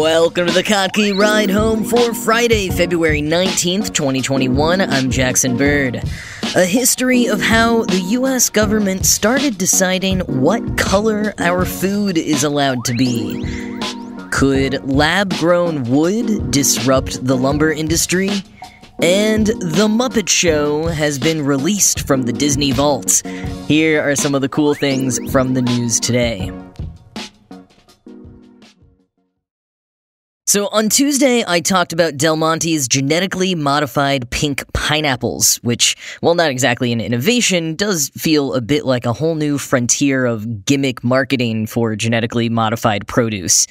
Welcome to the Kotke Ride Home for Friday, February 19th, 2021. I'm Jackson Bird. A history of how the U.S. government started deciding what color our food is allowed to be. Could lab-grown wood disrupt the lumber industry? And The Muppet Show has been released from the Disney vaults. Here are some of the cool things from the news today. So on Tuesday, I talked about Del Monte's genetically modified pink pineapples, which, while not exactly an innovation, does feel a bit like a whole new frontier of gimmick marketing for genetically modified produce.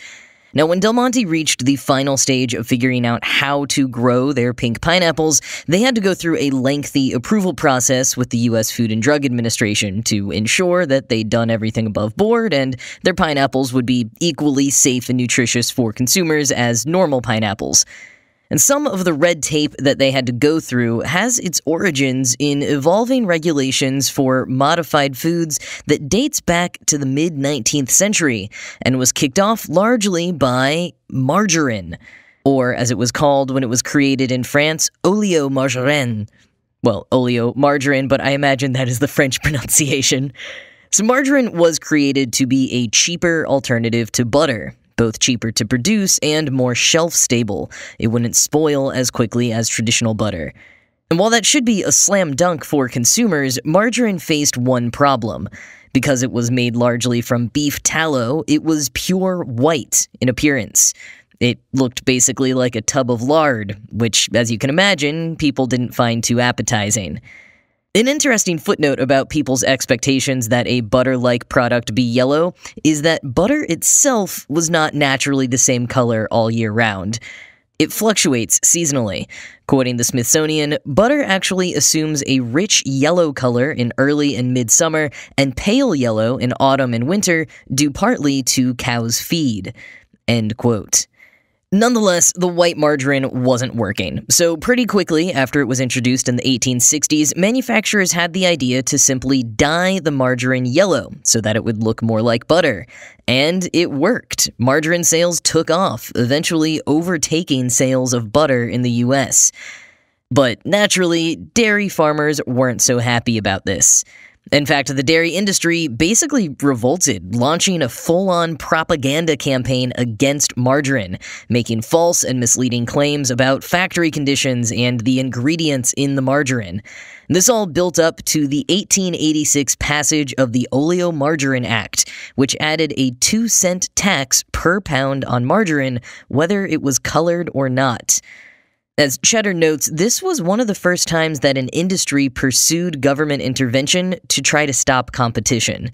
Now, when Del Monte reached the final stage of figuring out how to grow their pink pineapples, they had to go through a lengthy approval process with the U.S. Food and Drug Administration to ensure that they'd done everything above board and their pineapples would be equally safe and nutritious for consumers as normal pineapples. And some of the red tape that they had to go through has its origins in evolving regulations for modified foods that dates back to the mid-19th century and was kicked off largely by margarine, or as it was called when it was created in France, oleomargarine. Well, oleomargarine, but I imagine that is the French pronunciation. So margarine was created to be a cheaper alternative to butter. Both cheaper to produce and more shelf-stable. It wouldn't spoil as quickly as traditional butter. And while that should be a slam dunk for consumers, margarine faced one problem. Because it was made largely from beef tallow, it was pure white in appearance. It looked basically like a tub of lard, which, as you can imagine, people didn't find too appetizing. An interesting footnote about people's expectations that a butter-like product be yellow is that butter itself was not naturally the same color all year round. It fluctuates seasonally. Quoting the Smithsonian, butter actually assumes a rich yellow color in early and midsummer and pale yellow in autumn and winter, due partly to cows' feed. End quote. Nonetheless, the white margarine wasn't working, so pretty quickly after it was introduced in the 1860s, manufacturers had the idea to simply dye the margarine yellow so that it would look more like butter. And it worked. Margarine sales took off, eventually overtaking sales of butter in the US. But naturally, dairy farmers weren't so happy about this. In fact, the dairy industry basically revolted, launching a full-on propaganda campaign against margarine, making false and misleading claims about factory conditions and the ingredients in the margarine. This all built up to the 1886 passage of the Oleomargarine Act, which added a 2-cent tax per pound on margarine, whether it was colored or not. As Cheddar notes, this was one of the first times that an industry pursued government intervention to try to stop competition.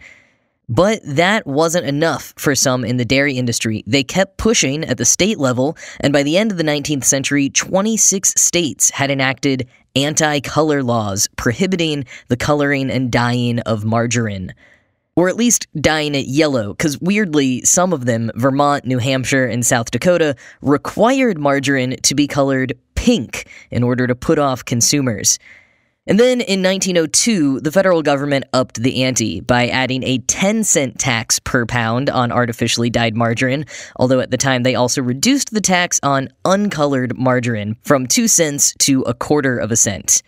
But that wasn't enough for some in the dairy industry. They kept pushing at the state level, and by the end of the 19th century, 26 states had enacted anti-color laws prohibiting the coloring and dyeing of margarine. Or at least dyeing it yellow, because weirdly, some of them, Vermont, New Hampshire, and South Dakota, required margarine to be colored pink in order to put off consumers. And then in 1902, the federal government upped the ante by adding a 10-cent tax per pound on artificially dyed margarine, although at the time they also reduced the tax on uncolored margarine from 2 cents to a quarter of a cent.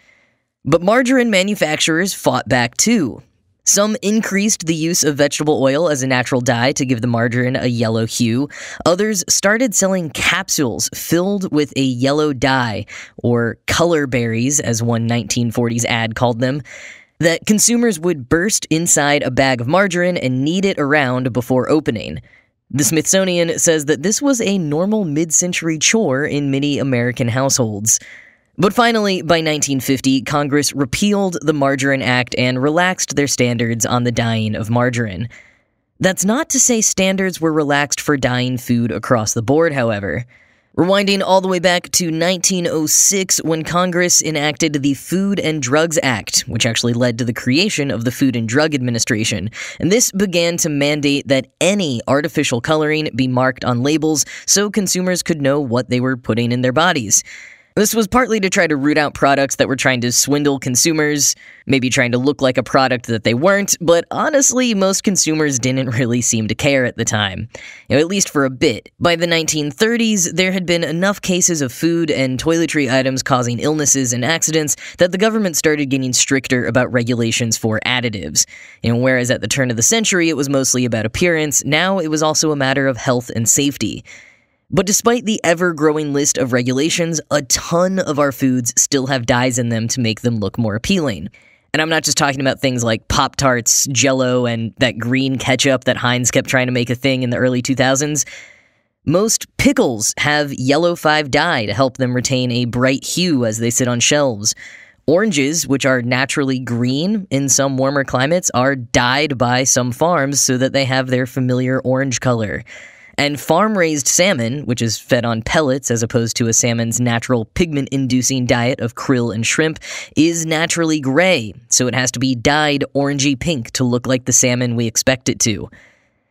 But margarine manufacturers fought back too. Some increased the use of vegetable oil as a natural dye to give the margarine a yellow hue. Others started selling capsules filled with a yellow dye, or color berries, as one 1940s ad called them, that consumers would burst inside a bag of margarine and knead it around before opening. The Smithsonian says that this was a normal mid-century chore in many American households. But finally, by 1950, Congress repealed the Margarine Act and relaxed their standards on the dyeing of margarine. That's not to say standards were relaxed for dyeing food across the board, however. Rewinding all the way back to 1906, when Congress enacted the Food and Drugs Act, which actually led to the creation of the Food and Drug Administration, and this began to mandate that any artificial coloring be marked on labels so consumers could know what they were putting in their bodies. This was partly to try to root out products that were trying to swindle consumers, maybe trying to look like a product that they weren't, but honestly, most consumers didn't really seem to care at the time. You know, at least for a bit. By the 1930s, there had been enough cases of food and toiletry items causing illnesses and accidents that the government started getting stricter about regulations for additives. You know, whereas at the turn of the century, it was mostly about appearance, now it was also a matter of health and safety. But despite the ever-growing list of regulations, a ton of our foods still have dyes in them to make them look more appealing. And I'm not just talking about things like Pop-Tarts, Jell-O, and that green ketchup that Heinz kept trying to make a thing in the early 2000s. Most pickles have yellow 5 dye to help them retain a bright hue as they sit on shelves. Oranges, which are naturally green in some warmer climates, are dyed by some farms so that they have their familiar orange color. And farm-raised salmon, which is fed on pellets as opposed to a salmon's natural pigment-inducing diet of krill and shrimp, is naturally gray, so it has to be dyed orangey-pink to look like the salmon we expect it to.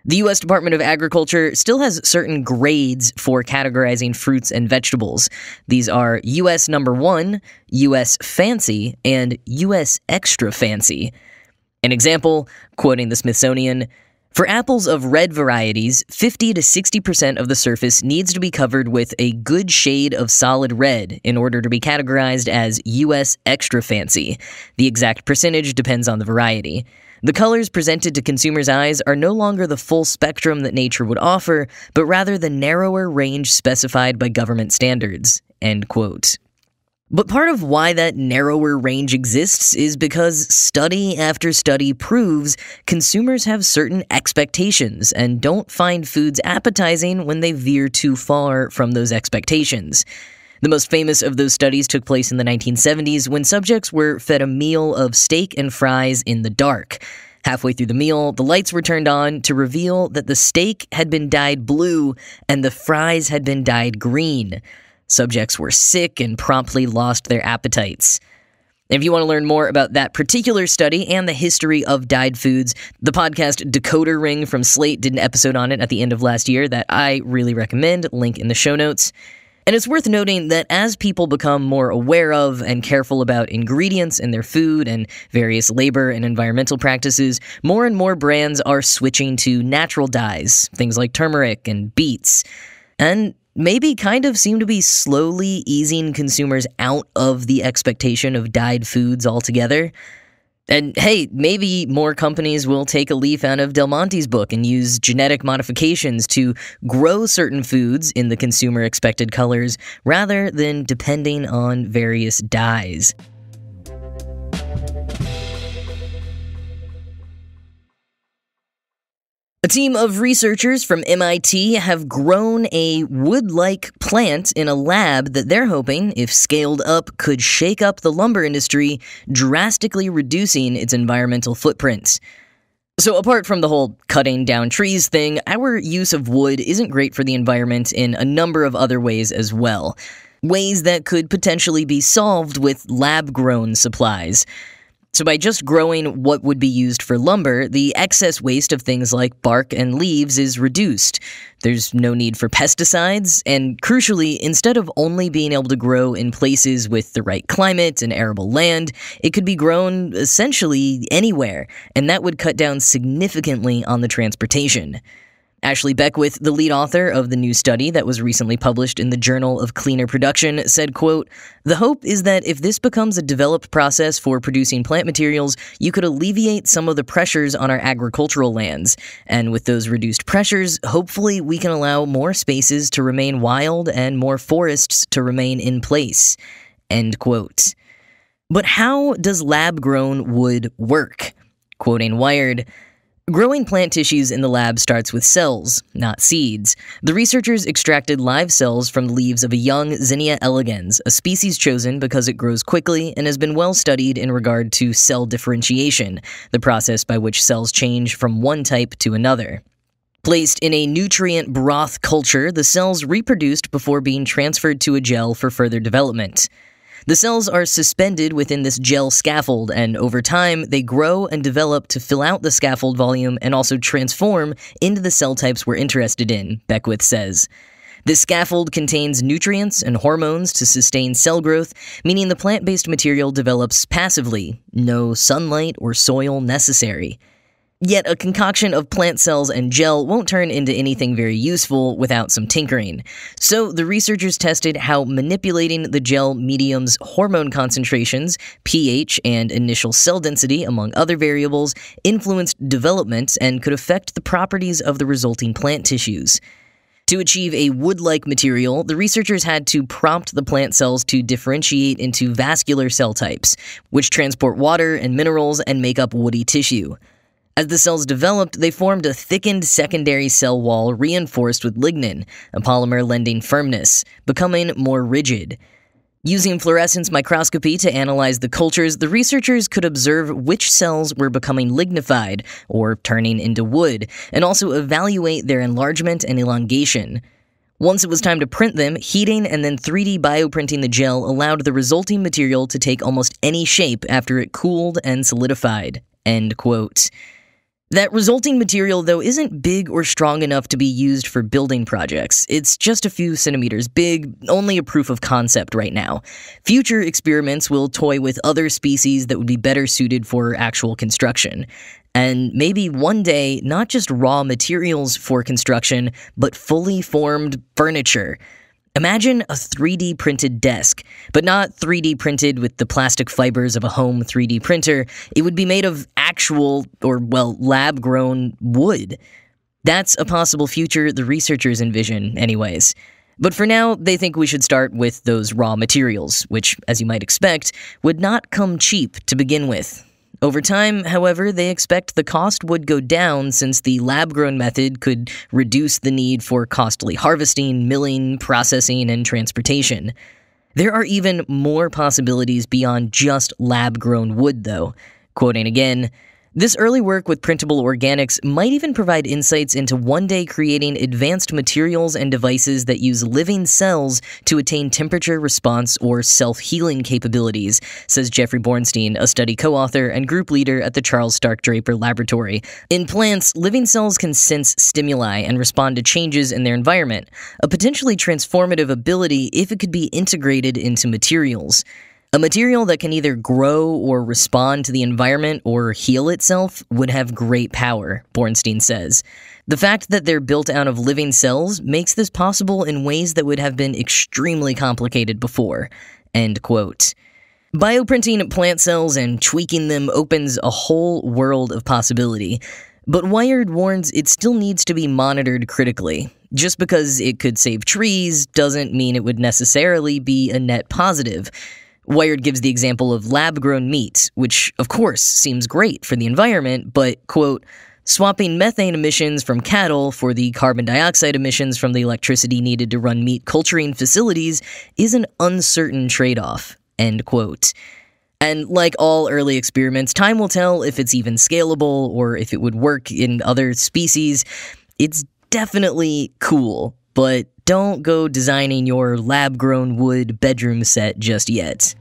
The U.S. Department of Agriculture still has certain grades for categorizing fruits and vegetables. These are U.S. Number 1, U.S. Fancy, and U.S. Extra Fancy. An example, quoting the Smithsonian, "For apples of red varieties, 50 to 60% of the surface needs to be covered with a good shade of solid red in order to be categorized as U.S. Extra Fancy. The exact percentage depends on the variety. The colors presented to consumers' eyes are no longer the full spectrum that nature would offer, but rather the narrower range specified by government standards." End quote. But part of why that narrower range exists is because study after study proves consumers have certain expectations and don't find foods appetizing when they veer too far from those expectations. The most famous of those studies took place in the 1970s when subjects were fed a meal of steak and fries in the dark. Halfway through the meal, the lights were turned on to reveal that the steak had been dyed blue and the fries had been dyed green. Subjects were sick and promptly lost their appetites. If you want to learn more about that particular study and the history of dyed foods, the podcast Decoder Ring from Slate did an episode on it at the end of last year that I really recommend, link in the show notes. And it's worth noting that as people become more aware of and careful about ingredients in their food and various labor and environmental practices, more and more brands are switching to natural dyes, things like turmeric and beets, and maybe kind of seem to be slowly easing consumers out of the expectation of dyed foods altogether. And hey, maybe more companies will take a leaf out of Del Monte's book and use genetic modifications to grow certain foods in the consumer-expected colors rather than depending on various dyes. A team of researchers from MIT have grown a wood-like plant in a lab that they're hoping, if scaled up, could shake up the lumber industry, drastically reducing its environmental footprint. So apart from the whole cutting down trees thing, our use of wood isn't great for the environment in a number of other ways as well. Ways that could potentially be solved with lab-grown supplies. So by just growing what would be used for lumber, the excess waste of things like bark and leaves is reduced. There's no need for pesticides, and crucially, instead of only being able to grow in places with the right climate and arable land, it could be grown essentially anywhere, and that would cut down significantly on the transportation. Ashley Beckwith, the lead author of the new study that was recently published in the Journal of Cleaner Production, said, quote, "The hope is that if this becomes a developed process for producing plant materials, you could alleviate some of the pressures on our agricultural lands. And with those reduced pressures, hopefully we can allow more spaces to remain wild and more forests to remain in place." End quote. But how does lab-grown wood work? Quoting Wired, "Growing plant tissues in the lab starts with cells, not seeds. The researchers extracted live cells from the leaves of a young Zinnia elegans, a species chosen because it grows quickly and has been well studied in regard to cell differentiation, the process by which cells change from one type to another. Placed in a nutrient broth culture, the cells reproduced before being transferred to a gel for further development. The cells are suspended within this gel scaffold, and over time, they grow and develop to fill out the scaffold volume and also transform into the cell types we're interested in," Beckwith says. This scaffold contains nutrients and hormones to sustain cell growth, meaning the plant-based material develops passively, no sunlight or soil necessary. Yet a concoction of plant cells and gel won't turn into anything very useful without some tinkering. So the researchers tested how manipulating the gel medium's hormone concentrations, pH, and initial cell density, among other variables, influenced development and could affect the properties of the resulting plant tissues. To achieve a wood-like material, the researchers had to prompt the plant cells to differentiate into vascular cell types, which transport water and minerals and make up woody tissue. As the cells developed, they formed a thickened secondary cell wall reinforced with lignin, a polymer lending firmness, becoming more rigid. Using fluorescence microscopy to analyze the cultures, the researchers could observe which cells were becoming lignified, or turning into wood, and also evaluate their enlargement and elongation. Once it was time to print them, heating and then 3D bioprinting the gel allowed the resulting material to take almost any shape after it cooled and solidified. End quote. That resulting material, though, isn't big or strong enough to be used for building projects. It's just a few centimeters big, only a proof of concept right now. Future experiments will toy with other species that would be better suited for actual construction. And maybe one day, not just raw materials for construction, but fully formed furniture. Imagine a 3D printed desk, but not 3D printed with the plastic fibers of a home 3D printer. It would be made of actual, or well, lab-grown wood. That's a possible future the researchers envision, anyways. But for now, they think we should start with those raw materials, which, as you might expect, would not come cheap to begin with. Over time, however, they expect the cost would go down since the lab-grown method could reduce the need for costly harvesting, milling, processing, and transportation. There are even more possibilities beyond just lab-grown wood, though. Quoting again, "This early work with printable organics might even provide insights into one day creating advanced materials and devices that use living cells to attain temperature response or self-healing capabilities," says Jeffrey Bornstein, a study co-author and group leader at the Charles Stark Draper Laboratory. In plants, living cells can sense stimuli and respond to changes in their environment, a potentially transformative ability if it could be integrated into materials. A material that can either grow or respond to the environment or heal itself would have great power, Bornstein says. The fact that they're built out of living cells makes this possible in ways that would have been extremely complicated before. End quote. Bioprinting plant cells and tweaking them opens a whole world of possibility. But Wired warns it still needs to be monitored critically. Just because it could save trees doesn't mean it would necessarily be a net positive. Wired gives the example of lab-grown meat, which, of course, seems great for the environment, but, quote, "swapping methane emissions from cattle for the carbon dioxide emissions from the electricity needed to run meat culturing facilities is an uncertain trade-off," end quote. And like all early experiments, time will tell if it's even scalable or if it would work in other species. It's definitely cool, but don't go designing your lab-grown wood bedroom set just yet.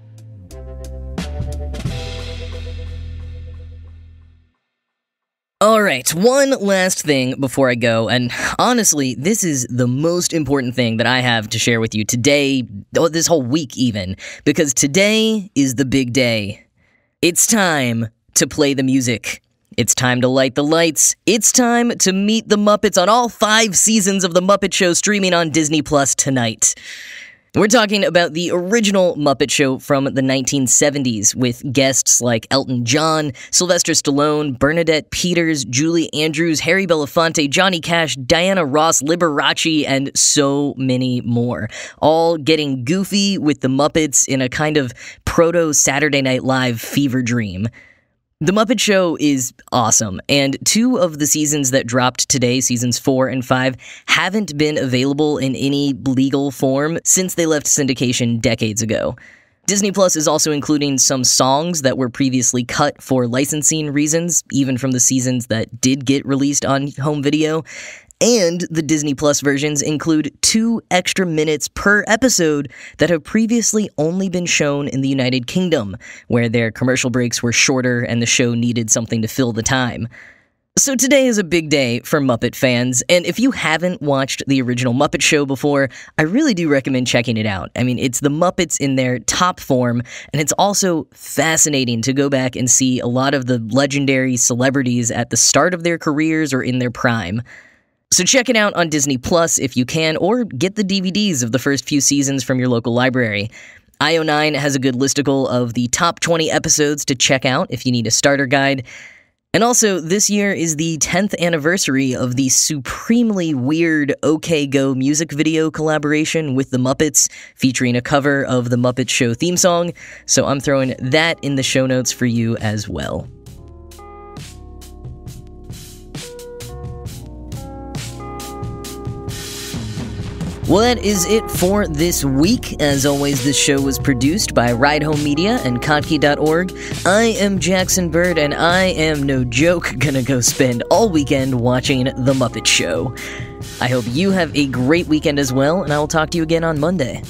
Alright, one last thing before I go, and honestly, this is the most important thing that I have to share with you today, this whole week even, because today is the big day. It's time to play the music. It's time to light the lights. It's time to meet the Muppets on all 5 seasons of The Muppet Show streaming on Disney Plus tonight. We're talking about the original Muppet Show from the 1970s with guests like Elton John, Sylvester Stallone, Bernadette Peters, Julie Andrews, Harry Belafonte, Johnny Cash, Diana Ross, Liberace, and so many more. All getting goofy with the Muppets in a kind of proto-Saturday Night Live fever dream. The Muppet Show is awesome, and 2 of the seasons that dropped today, seasons 4 and 5, haven't been available in any legal form since they left syndication decades ago. Disney Plus is also including some songs that were previously cut for licensing reasons, even from the seasons that did get released on home video. And the Disney Plus versions include 2 extra minutes per episode that have previously only been shown in the United Kingdom, where their commercial breaks were shorter and the show needed something to fill the time. So today is a big day for Muppet fans, and if you haven't watched the original Muppet Show before, I really do recommend checking it out. I mean, it's the Muppets in their top form, and it's also fascinating to go back and see a lot of the legendary celebrities at the start of their careers or in their prime. So check it out on Disney Plus if you can, or get the DVDs of the first few seasons from your local library. IO9 has a good listicle of the top 20 episodes to check out if you need a starter guide. And also, this year is the 10th anniversary of the supremely weird OK Go music video collaboration with the Muppets, featuring a cover of the Muppet Show theme song, so I'm throwing that in the show notes for you as well. Well, that is it for this week. As always, this show was produced by Ride Home Media and Kottke.org. I am Jackson Bird, and I am, no joke, gonna go spend all weekend watching The Muppet Show. I hope you have a great weekend as well, and I will talk to you again on Monday.